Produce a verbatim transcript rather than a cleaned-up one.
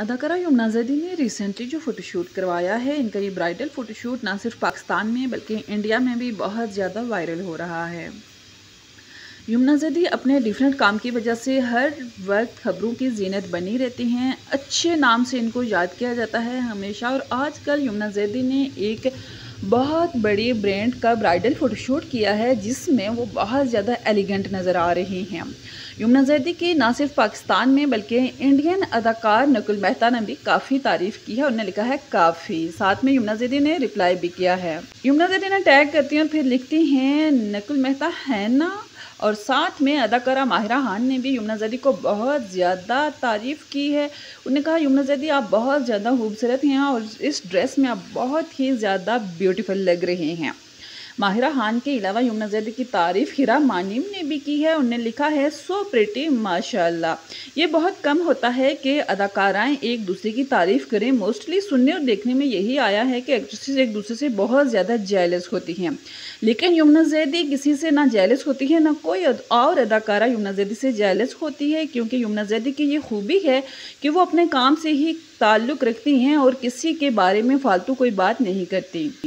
अदाकारा यमुना ज़ैदी ने रिसेंटली जो फ़ोटोशूट करवाया है, इनका ये ब्राइडल फ़ोटोशूट ना सिर्फ पाकिस्तान में बल्कि इंडिया में भी बहुत ज़्यादा वायरल हो रहा है। यमुना ज़ैदी अपने डिफरेंट काम की वजह से हर वक्त खबरों की जीनत बनी रहती हैं, अच्छे नाम से इनको याद किया जाता है हमेशा। और आजकल यमुना ज़ैदी ने एक बहुत बड़े ब्रांड का ब्राइडल फ़ोटोशूट किया है जिसमें वो बहुत ज़्यादा एलिगेंट नज़र आ रही हैं। यमुना ज़ैदी की ना सिर्फ पाकिस्तान में बल्कि इंडियन अदाकार नकुल मेहता ने भी काफ़ी तारीफ़ की है। उन्होंने लिखा है काफ़ी, साथ में यमुना ज़ैदी ने रिप्लाई भी किया है। यमुना ज़ैदी ने टैग करती हैं और फिर लिखती हैं नकुल मेहता है ना। और साथ में अदाकारा माहिरा खान ने भी यमुना ज़ैदी को बहुत ज़्यादा तारीफ़ की है। उन्होंने कहा यमुना ज़ैदी आप बहुत ज़्यादा खूबसूरत हैं और इस ड्रेस में आप बहुत ही ज़्यादा ब्यूटीफुल लग रहे हैं। माहिरा खान के अलावा यमुना ज़ैदी की तारीफ़ हिरा मानी ने भी की है। उन्होंने लिखा है सो प्रिटी माशाल्लाह। ये बहुत कम होता है कि अदाकाराएँ एक दूसरे की तारीफ़ करें। मोस्टली सुनने और देखने में यही आया है कि एक्ट्रेसेस एक दूसरे से बहुत ज़्यादा जेलस होती हैं, लेकिन यमुना ज़ैदी किसी से ना जेलस होती है ना कोई और अदाकारा यमुना ज़ैदी से जेलस होती है, क्योंकि यमुना ज़ैदी की ये खूबी है कि वो अपने काम से ही ताल्लुक़ रखती हैं और किसी के बारे में फालतू कोई बात नहीं करती।